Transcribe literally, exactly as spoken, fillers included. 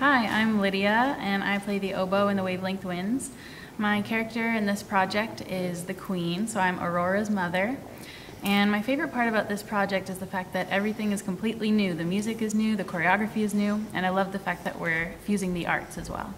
Hi, I'm Lydia and I play the oboe in the Wavelength Winds. My character in this project is the Queen, so I'm Aurora's mother. And my favorite part about this project is the fact that everything is completely new. The music is new, the choreography is new, and I love the fact that we're fusing the arts as well.